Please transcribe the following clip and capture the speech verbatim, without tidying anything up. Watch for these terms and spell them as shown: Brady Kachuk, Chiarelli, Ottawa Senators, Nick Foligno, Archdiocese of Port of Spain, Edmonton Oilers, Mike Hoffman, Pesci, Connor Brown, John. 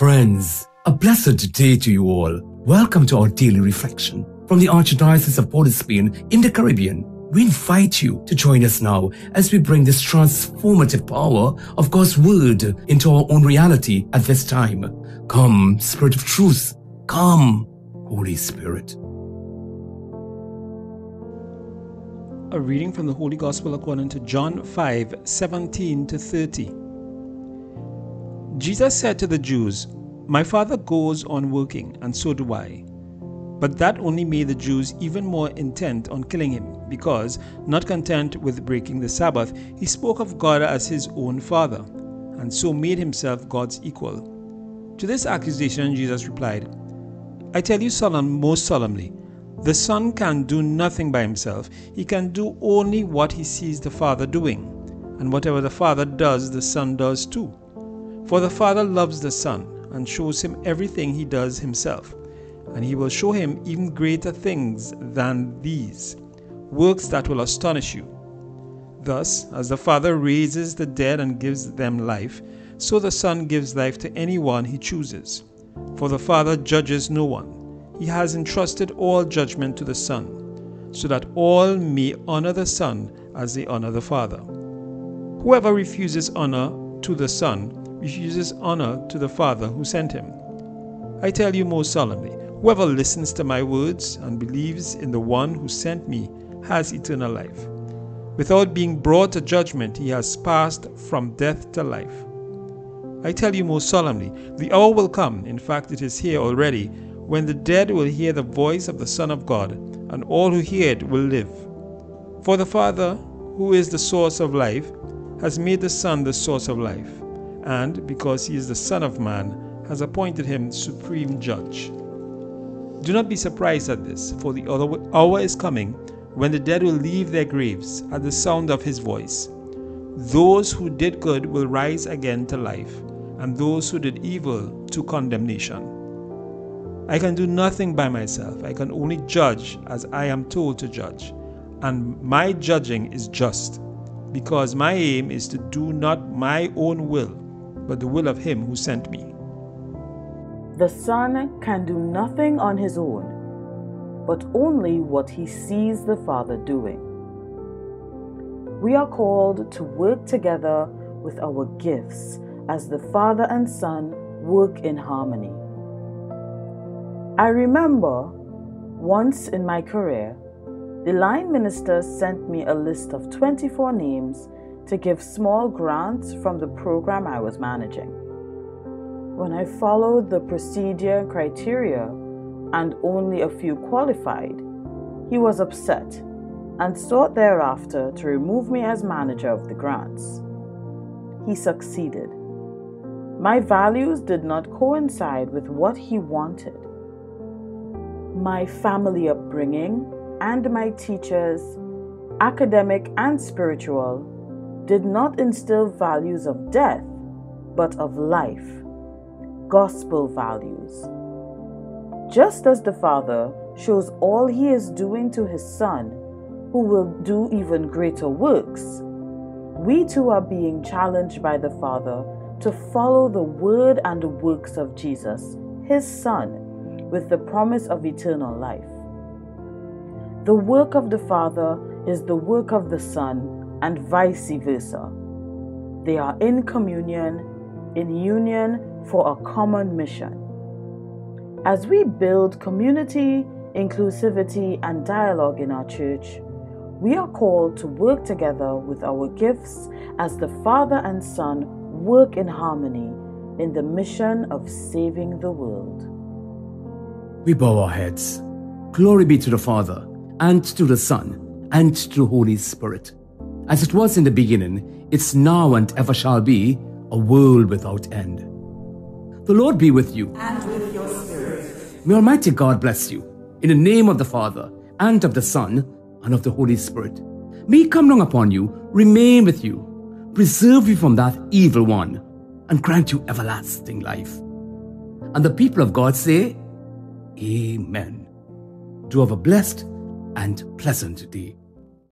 Friends, a blessed day to you all. Welcome to our daily reflection from the Archdiocese of Port of Spain in the Caribbean. We invite you to join us now as we bring this transformative power of God's Word into our own reality at this time. Come, Spirit of Truth. Come, Holy Spirit. A reading from the Holy Gospel according to John five, seventeen to thirty. Jesus said to the Jews, "My Father goes on working, and so do I." But that only made the Jews even more intent on killing him, because, not content with breaking the Sabbath, he spoke of God as his own Father, and so made himself God's equal. To this accusation, Jesus replied, "I tell you solemn, most solemnly, the Son can do nothing by himself. He can do only what he sees the Father doing, and whatever the Father does, the Son does too. For the Father loves the Son, and shows him everything he does himself. And he will show him even greater things than these, works that will astonish you. Thus, as the Father raises the dead and gives them life, so the Son gives life to anyone he chooses. For the Father judges no one. He has entrusted all judgment to the Son, so that all may honor the Son as they honor the Father. Whoever refuses honor to the Son refuses honor to the Father who sent him. I tell you most solemnly, whoever listens to my words and believes in the one who sent me has eternal life. Without being brought to judgment, he has passed from death to life. I tell you most solemnly, the hour will come, in fact it is here already, when the dead will hear the voice of the Son of God, and all who hear it will live. For the Father, who is the source of life, has made the Son the source of life, and, because he is the Son of Man, has appointed him supreme judge. Do not be surprised at this, for the hour is coming when the dead will leave their graves at the sound of his voice. Those who did good will rise again to life, and those who did evil to condemnation. I can do nothing by myself. I can only judge as I am told to judge, and my judging is just, because my aim is to do not my own will, but the will of him who sent me." The Son can do nothing on his own, but only what he sees the Father doing. We are called to work together with our gifts as the Father and Son work in harmony. I remember once in my career, the line minister sent me a list of twenty-four names to give small grants from the program I was managing. When I followed the procedure and criteria, and only a few qualified, he was upset and sought thereafter to remove me as manager of the grants. He succeeded. My values did not coincide with what he wanted. My family upbringing and my teachers, academic and spiritual, did not instill values of death, but of life. Gospel values. Just as the Father shows all he is doing to his Son, who will do even greater works, we too are being challenged by the Father to follow the word and the works of Jesus, his Son, with the promise of eternal life. The work of the Father is the work of the Son, and vice versa. They are in communion, in union, for a common mission. As we build community, inclusivity, and dialogue in our church, we are called to work together with our gifts as the Father and Son work in harmony in the mission of saving the world. We bow our heads. Glory be to the Father, and to the Son, and to the Holy Spirit. As it was in the beginning, it's now and ever shall be, a world without end. The Lord be with you. And with your spirit. May Almighty God bless you, in the name of the Father, and of the Son, and of the Holy Spirit. May he come down upon you, remain with you, preserve you from that evil one, and grant you everlasting life. And the people of God say, Amen. Do have a blessed and pleasant day.